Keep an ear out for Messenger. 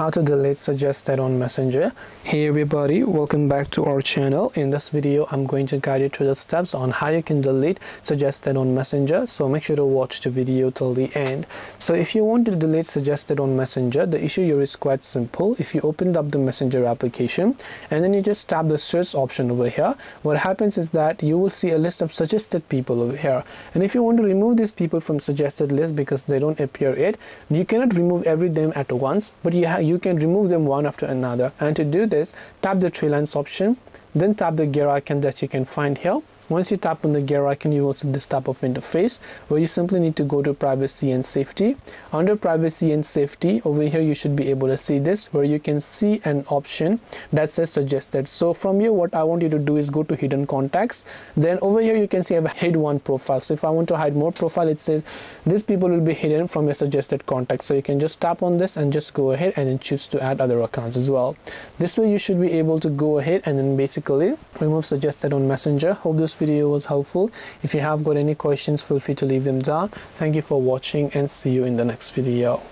how to delete suggested on Messenger. Hey everybody, welcome back to our channel. In this video I'm going to guide you through the steps on how you can delete suggested on Messenger, so make sure to watch the video till the end. So if you want to delete suggested on Messenger, the issue here is quite simple. If you opened up the Messenger application and then you just tap the search option over here, what happens is that you will see a list of suggested people over here, and if you want to remove these people from suggested list because they don't appear yet, you cannot remove everything at once, but you can remove them one after another. And to do this, tap the three lines option, then tap the gear icon that you can find here. Once you tap on the gear icon, you will see this type of interface where you simply need to go to privacy and safety. Under privacy and safety, over here you should be able to see this, where you can see an option that says suggested. So from here, what I want you to do is go to hidden contacts. Then over here you can see I have hid one profile. So if I want to hide more profile, it says these people will be hidden from your suggested contacts. So you can just tap on this and just go ahead and then choose to add other accounts as well. This way you should be able to go ahead and then basically remove suggested on Messenger. Hope this video was helpful. If you have got any questions, feel free to leave them down. Thank you for watching and see you in the next video.